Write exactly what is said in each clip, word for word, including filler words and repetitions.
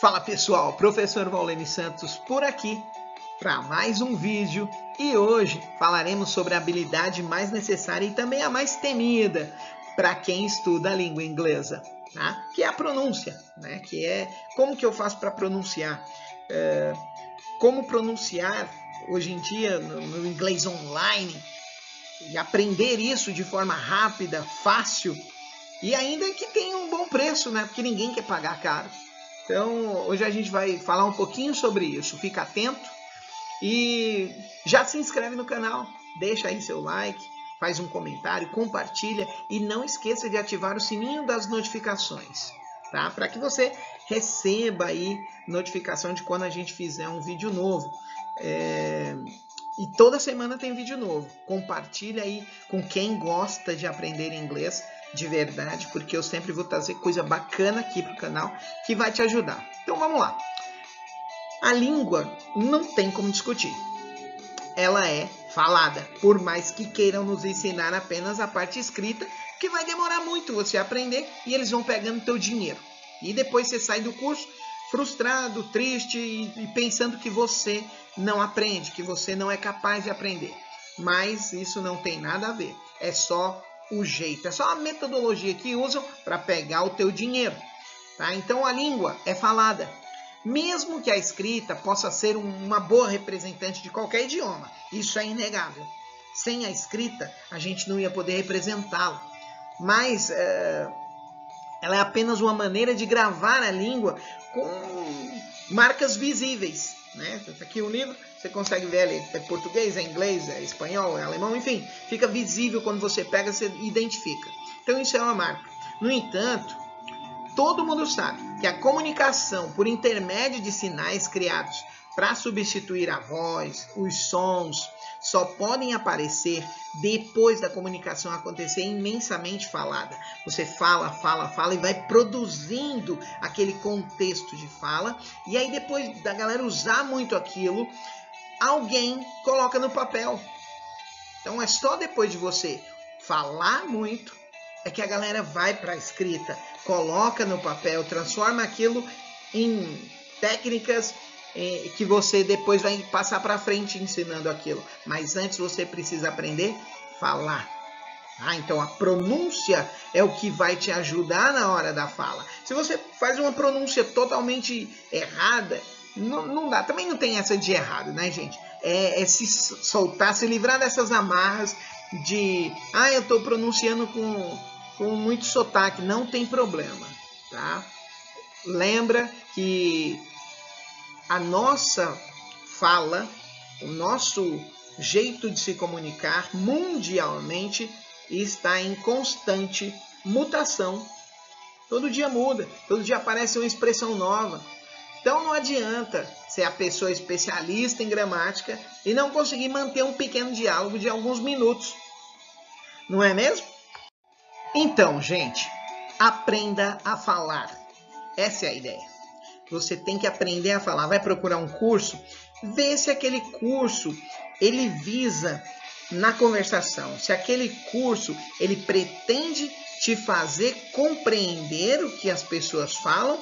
Fala pessoal, professor Vallene Santos por aqui para mais um vídeo e hoje falaremos sobre a habilidade mais necessária e também a mais temida para quem estuda a língua inglesa, tá? Que é a pronúncia, né? Que é como que eu faço para pronunciar, é, como pronunciar hoje em dia no, no inglês online e aprender isso de forma rápida, fácil e ainda que tenha um bom preço, né? Porque ninguém quer pagar caro. Então, hoje a gente vai falar um pouquinho sobre isso, fica atento e já se inscreve no canal, deixa aí seu like, faz um comentário, compartilha e não esqueça de ativar o sininho das notificações, tá? Para que você receba aí notificação de quando a gente fizer um vídeo novo. É... E toda semana tem vídeo novo, compartilha aí com quem gosta de aprender inglês, de verdade, porque eu sempre vou trazer coisa bacana aqui pro canal que vai te ajudar. Então vamos lá. A língua não tem como discutir. Ela é falada, por mais que queiram nos ensinar apenas a parte escrita, que vai demorar muito você aprender e eles vão pegando teu dinheiro. E depois você sai do curso frustrado, triste e, e pensando que você não aprende, que você não é capaz de aprender. Mas isso não tem nada a ver. É só o jeito, é só a metodologia que usam para pegar o teu dinheiro, tá? Então a língua é falada, mesmo que a escrita possa ser uma boa representante de qualquer idioma, isso é inegável. Sem a escrita a gente não ia poder representá-lo, mas é, ela é apenas uma maneira de gravar a língua com marcas visíveis, né? Aqui o livro, você consegue ver ali, é português, é inglês, é espanhol, é alemão, enfim, fica visível quando você pega, você identifica. Então isso é uma marca. No entanto, todo mundo sabe que a comunicação por intermédio de sinais criados para substituir a voz, os sons, só podem aparecer depois da comunicação acontecer imensamente falada. Você fala, fala, fala e vai produzindo aquele contexto de fala. E aí depois da galera usar muito aquilo, alguém coloca no papel. Então é só depois de você falar muito, é que a galera vai para a escrita, coloca no papel, transforma aquilo em técnicas que você depois vai passar para frente ensinando aquilo. Mas antes você precisa aprender a falar. Ah, então a pronúncia é o que vai te ajudar na hora da fala. Se você faz uma pronúncia totalmente errada, não, não dá. Também não tem essa de errado, né, gente? É, é se soltar, se livrar dessas amarras de... Ah, eu estou pronunciando com, com muito sotaque. Não tem problema, tá? Lembra que... a nossa fala, o nosso jeito de se comunicar mundialmente está em constante mutação. Todo dia muda, todo dia aparece uma expressão nova. Então não adianta ser a pessoa especialista em gramática e não conseguir manter um pequeno diálogo de alguns minutos. Não é mesmo? Então, gente, aprenda a falar. Essa é a ideia. Você tem que aprender a falar. Vai procurar um curso, vê se aquele curso ele visa na conversação, se aquele curso ele pretende te fazer compreender o que as pessoas falam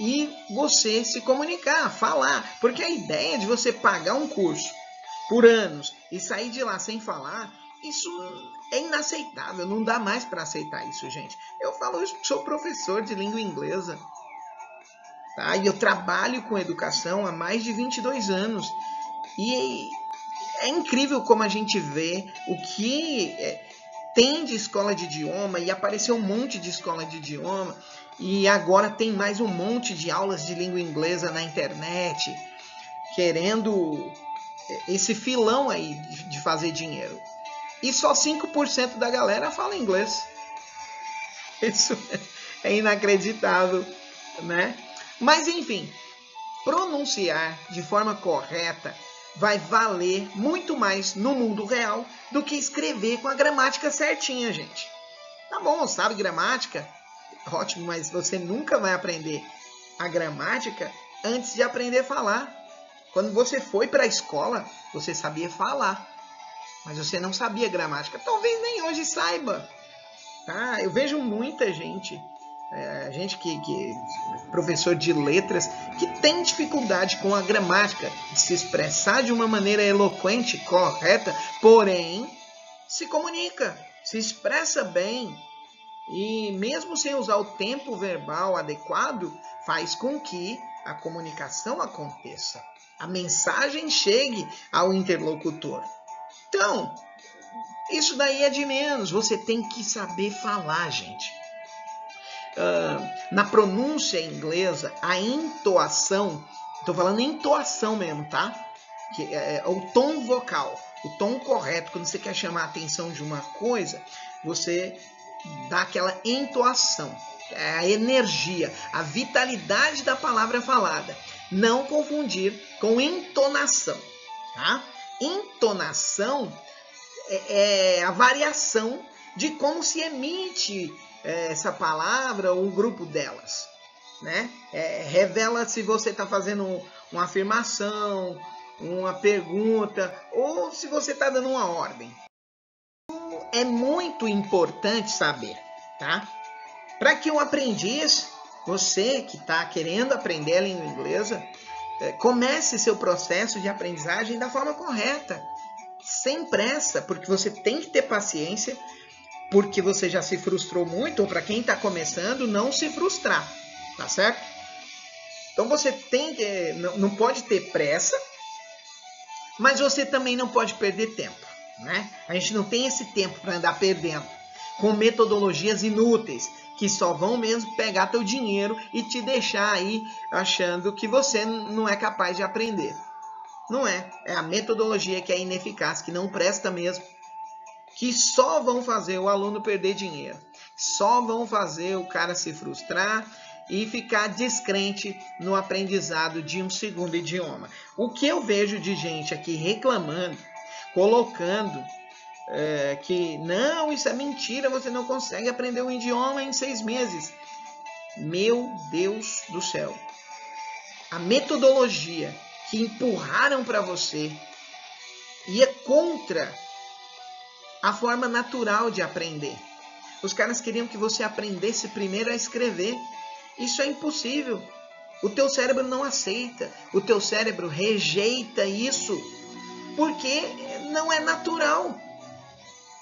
e você se comunicar, falar. Porque a ideia de você pagar um curso por anos e sair de lá sem falar, isso é inaceitável, não dá mais para aceitar isso, gente. Eu falo isso porque sou professor de língua inglesa. Tá? E eu trabalho com educação há mais de vinte e dois anos. E é incrível como a gente vê o que tem de escola de idioma. E apareceu um monte de escola de idioma. E agora tem mais um monte de aulas de língua inglesa na internet. Querendo esse filão aí de fazer dinheiro. E só cinco por cento da galera fala inglês. Isso é inacreditável, né? Mas, enfim, pronunciar de forma correta vai valer muito mais no mundo real do que escrever com a gramática certinha, gente. Tá bom, sabe gramática? Ótimo, mas você nunca vai aprender a gramática antes de aprender a falar. Quando você foi para a escola, você sabia falar, mas você não sabia gramática. Talvez nem hoje saiba, tá? Eu vejo muita gente É, a gente que, que é professor de letras, que tem dificuldade com a gramática, de se expressar de uma maneira eloquente, correta, porém se comunica, se expressa bem. E mesmo sem usar o tempo verbal adequado, faz com que a comunicação aconteça, a mensagem chegue ao interlocutor. Então, isso daí é de menos. Você tem que saber falar, gente. Uh, na pronúncia inglesa, a entoação, estou falando entoação mesmo, tá? Que é o tom vocal, o tom correto. Quando você quer chamar a atenção de uma coisa, você dá aquela entoação. É a energia, a vitalidade da palavra falada. Não confundir com entonação, tá? Entonação é, é a variação de como se emite é, essa palavra ou um grupo delas, né? É, revela se você está fazendo uma afirmação, uma pergunta, ou se você está dando uma ordem. É muito importante saber, tá? Para que o aprendiz, você que está querendo aprender a língua inglesa, comece seu processo de aprendizagem da forma correta, sem pressa, porque você tem que ter paciência, porque você já se frustrou muito, ou para quem está começando, não se frustrar, tá certo? Então você tem que, não pode ter pressa, mas você também não pode perder tempo, né? A gente não tem esse tempo para andar perdendo com metodologias inúteis, que só vão mesmo pegar teu dinheiro e te deixar aí achando que você não é capaz de aprender. Não é. É a metodologia que é ineficaz, que não presta mesmo, que só vão fazer o aluno perder dinheiro, só vão fazer o cara se frustrar e ficar descrente no aprendizado de um segundo idioma. O que eu vejo de gente aqui reclamando, colocando... É, que não, isso é mentira, você não consegue aprender um idioma em seis meses. Meu Deus do céu! A metodologia que empurraram para você ia contra a forma natural de aprender. Os caras queriam que você aprendesse primeiro a escrever. Isso é impossível. O teu cérebro não aceita, o teu cérebro rejeita isso, porque não é natural.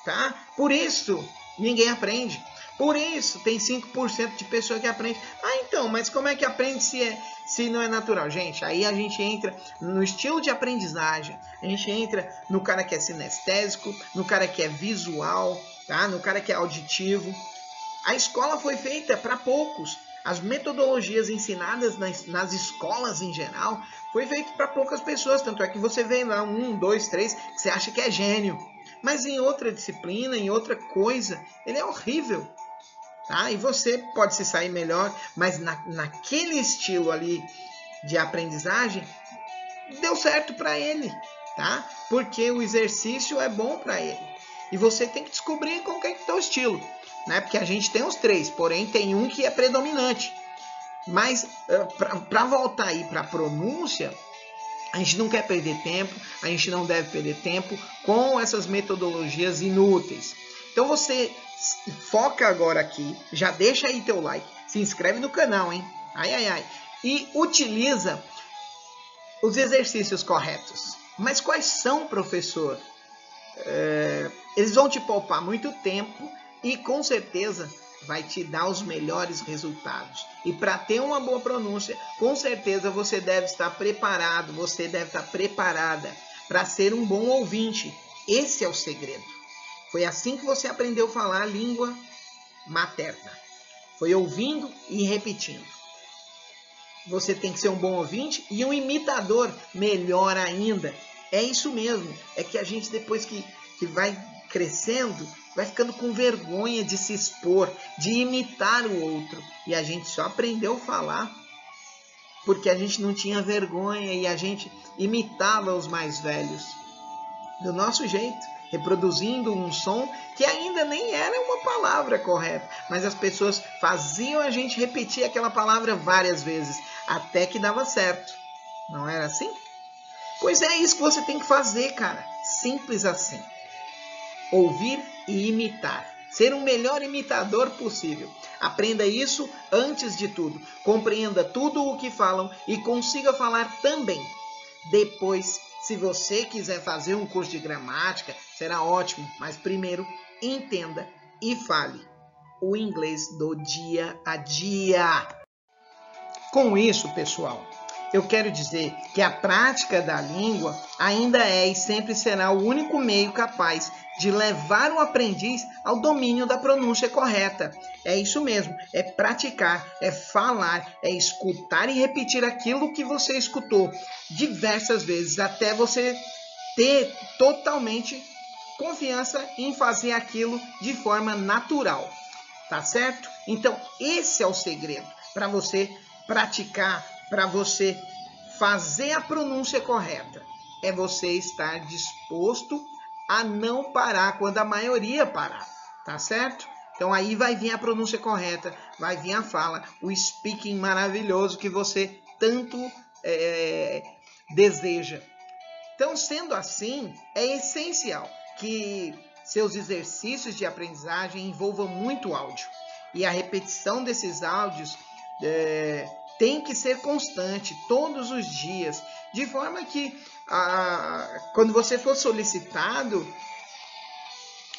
Tá? Por isso, ninguém aprende. Por isso, tem cinco por cento de pessoa que aprende. Ah, então, mas como é que aprende se, é, se não é natural? Gente, aí a gente entra no estilo de aprendizagem. A gente entra no cara que é sinestésico, no cara que é visual, tá? No cara que é auditivo. A escola foi feita para poucos. As metodologias ensinadas nas, nas escolas em geral foi feita para poucas pessoas. Tanto é que você vê lá um, dois, três, que você acha que é gênio. Mas em outra disciplina, em outra coisa, ele é horrível, tá? E você pode se sair melhor, mas na, naquele estilo ali de aprendizagem, deu certo para ele, tá? Porque o exercício é bom para ele. E você tem que descobrir qual que é o teu estilo, né? Porque a gente tem os três, porém tem um que é predominante. Mas para voltar aí para a pronúncia... A gente não quer perder tempo, a gente não deve perder tempo com essas metodologias inúteis. Então você foca agora aqui, já deixa aí teu like, se inscreve no canal, hein? Ai, ai, ai. E utiliza os exercícios corretos. Mas quais são, professor? É, eles vão te poupar muito tempo e com certeza vai te dar os melhores resultados. E para ter uma boa pronúncia, com certeza você deve estar preparado, você deve estar preparada para ser um bom ouvinte. Esse é o segredo. Foi assim que você aprendeu a falar a língua materna. Foi ouvindo e repetindo. Você tem que ser um bom ouvinte e um imitador, melhor ainda. É isso mesmo. É que a gente, depois que, que vai crescendo, vai ficando com vergonha de se expor, de imitar o outro. E a gente só aprendeu a falar porque a gente não tinha vergonha e a gente imitava os mais velhos do nosso jeito, reproduzindo um som que ainda nem era uma palavra correta. Mas as pessoas faziam a gente repetir aquela palavra várias vezes, até que dava certo. Não era assim? Pois é isso que você tem que fazer, cara. Simples assim. Ouvir e imitar. ser o melhor imitador possível. Aprenda isso antes de tudo. Compreenda tudo o que falam e consiga falar também. Depois, se você quiser fazer um curso de gramática, será ótimo, mas primeiro entenda e fale o inglês do dia a dia. Com isso, pessoal, eu quero dizer que a prática da língua ainda é e sempre será o único meio capaz de levar o aprendiz ao domínio da pronúncia correta. É isso mesmo, é praticar, é falar, é escutar e repetir aquilo que você escutou diversas vezes até você ter totalmente confiança em fazer aquilo de forma natural, tá certo? Então, esse é o segredo para você praticar, para você fazer a pronúncia correta, é você estar disposto a não parar quando a maioria parar, tá certo? Então aí vai vir a pronúncia correta, vai vir a fala, o speaking maravilhoso que você tanto é, deseja. Então, sendo assim, é essencial que seus exercícios de aprendizagem envolvam muito áudio. E a repetição desses áudios é, tem que ser constante, todos os dias, de forma que ah, quando você for solicitado,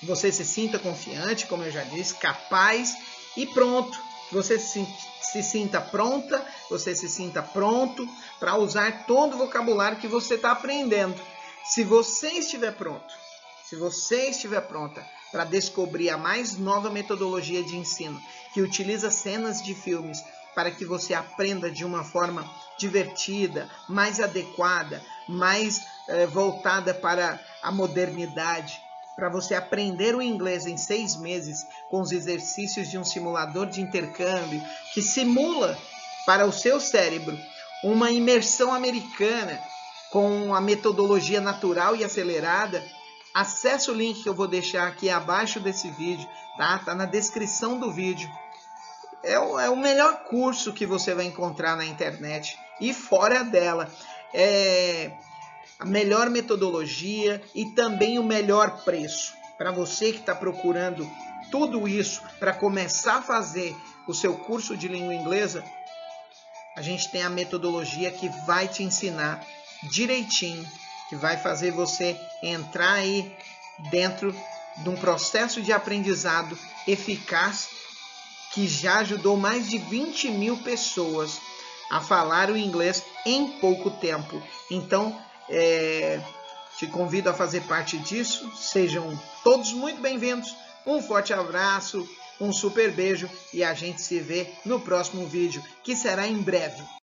você se sinta confiante, como eu já disse, capaz e pronto. Você se, se sinta pronta, você se sinta pronto para usar todo o vocabulário que você está aprendendo. Se você estiver pronto, se você estiver pronta para descobrir a mais nova metodologia de ensino, que utiliza cenas de filmes, para que você aprenda de uma forma divertida, mais adequada, mais eh, voltada para a modernidade, para você aprender o inglês em seis meses com os exercícios de um simulador de intercâmbio que simula para o seu cérebro uma imersão americana com a metodologia natural e acelerada. Acesse o link que eu vou deixar aqui abaixo desse vídeo, tá? Tá na descrição do vídeo. É o, é o melhor curso que você vai encontrar na internet e fora dela. É a melhor metodologia e também o melhor preço. Para você que está procurando tudo isso para começar a fazer o seu curso de língua inglesa, a gente tem a metodologia que vai te ensinar direitinho, que vai fazer você entrar aí dentro de um processo de aprendizado eficaz que já ajudou mais de vinte mil pessoas a falar o inglês em pouco tempo. Então, é, te convido a fazer parte disso. Sejam todos muito bem-vindos. Um forte abraço, um super beijo e a gente se vê no próximo vídeo, que será em breve.